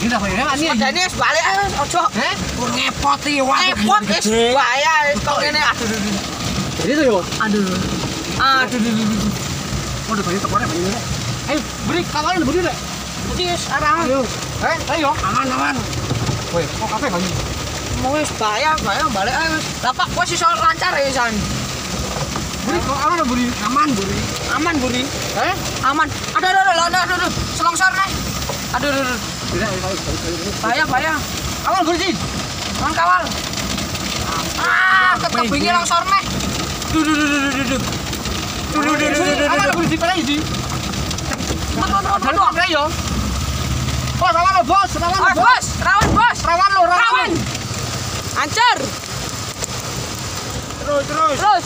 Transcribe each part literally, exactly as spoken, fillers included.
Ini dah bayarnya kan ini. Padahal ini sebalik aja, ojo. Eh? Ngepot ya, ngepot es bahaya kalau ini. Aduh, jadi tuh yuk. Aduh, aduh, aduh. Udah banyak tekornya, banyak banyak. Ayo, beri kawan, beri deh. Bukis, arah. Ayo, eh, ayo, aman, aman. Woi, mau kafe kan? Mau es bahaya, bahaya balik aja. Lapak gua sih soal lancar ya, San. Buri, kok aman buri? Aman buri, aman buri, eh? Aman. Aduh, aduh, aduh, aduh, aduh, aduh, selongsor nih. Aduh, aduh, aduh. Bahaya, bahaya. Kawal buri sih, kawan kawal. Ah, ketebingnya longsor nih. Duh, duh, duh, duh, duh, duh, duh, duh, duh, duh. Aman buri sih, pernah sih. Tuh, tuh, tuh, tuh, tuh, yo. Oh, rawan lo bos, rawan lo bos, rawan bos, rawan lo, rawan. Hancur. Terus, terus, terus.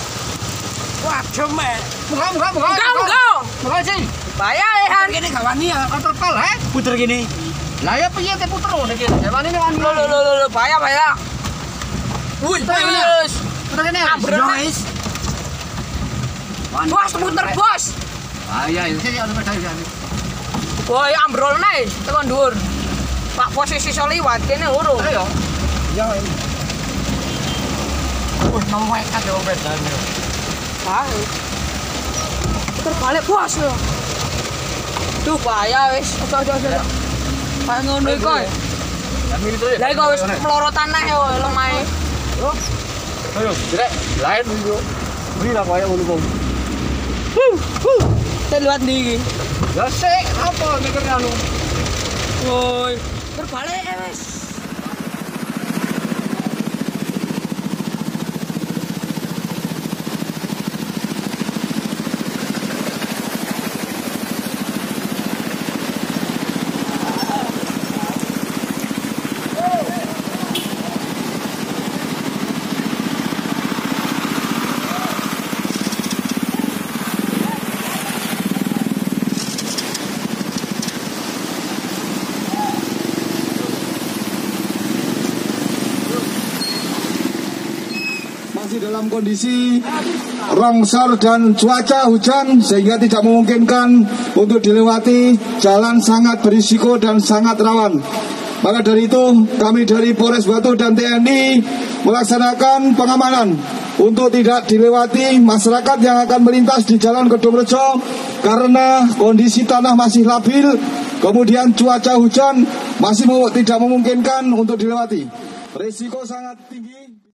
Wah, cuma, muka, muka, muka, muka, muka, muka sih. Bahaya lehan. Puter gini kawan ni, terpel, eh? Puter gini. Lah ya, punya teh puter loh, dekat. Kawan ini kawan. Lo, lo, lo, lo, bahaya, bahaya. Wih, terus. Puter gini, guys. Bos, puter bos. Bahaya, ini saya ada macam ni. Wah, ambrol naik, tekan dur. Pak posisi soliwat, kene huru. Ayo, jangan. Wah, mau naik kat jauh betul. Bahaya terbalik bos loh tuh bahaya wis ojo ojo ojo kayak ngono iki koe lha iki wis melorotan neh yo lemahe yo ayo direk lain yo beri lah bahaya ngono kok huh huh teluat ndi iki ya sik apa mikirne anu woi terbalik wis. Dalam kondisi rongsor dan cuaca hujan sehingga tidak memungkinkan untuk dilewati jalan sangat berisiko dan sangat rawan. Maka dari itu kami dari Polres Batu dan T N I melaksanakan pengamanan untuk tidak dilewati masyarakat yang akan melintas di jalan Kedung Rejo karena kondisi tanah masih labil, kemudian cuaca hujan masih tidak memungkinkan untuk dilewati. Risiko sangat tinggi.